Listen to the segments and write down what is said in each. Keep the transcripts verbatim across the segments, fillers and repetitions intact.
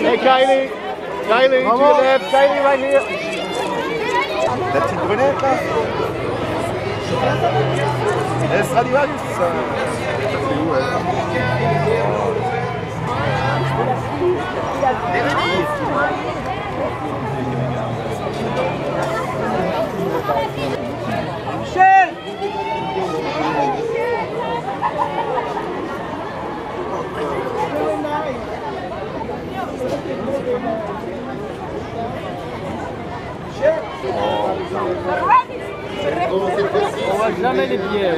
Hey Kylie, Kylie, to your left, Kylie right here. La petite brunette là. Elle sera du Valus. C'est où elle? Bérénice. Michel. On voit jamais les pieds.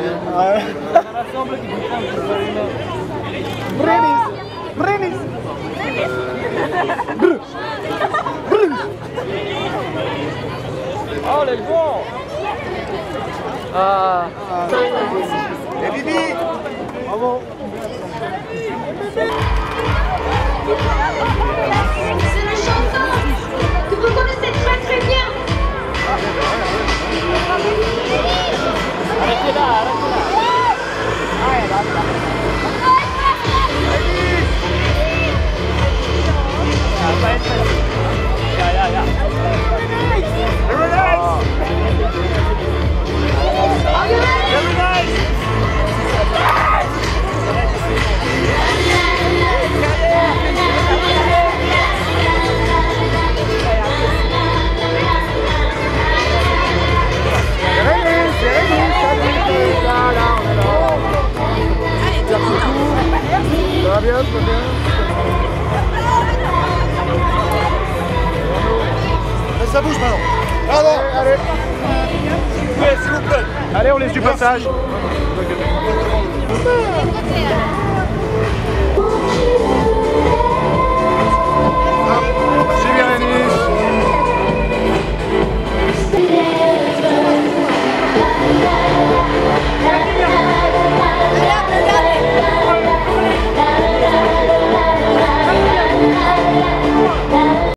Ça semble qu'il faut jamais se faire une autre. Bérénice, Bérénice, Bérénice. Oh, les bons. Ah. Et Bibi. Bravo. C'est le chanteur que vous connaissez très très bien. Arrêtez là, arrêtez là. Allez, là, là. Ça va pas être facile. Là, là, là. Very nice. Very nice. Very nice. Ça bouge maintenant. Allez, allez. S'il vous plaît. Allez, on laisse du passage.